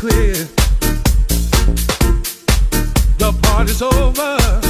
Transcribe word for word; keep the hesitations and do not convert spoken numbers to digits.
Clear. The party's over.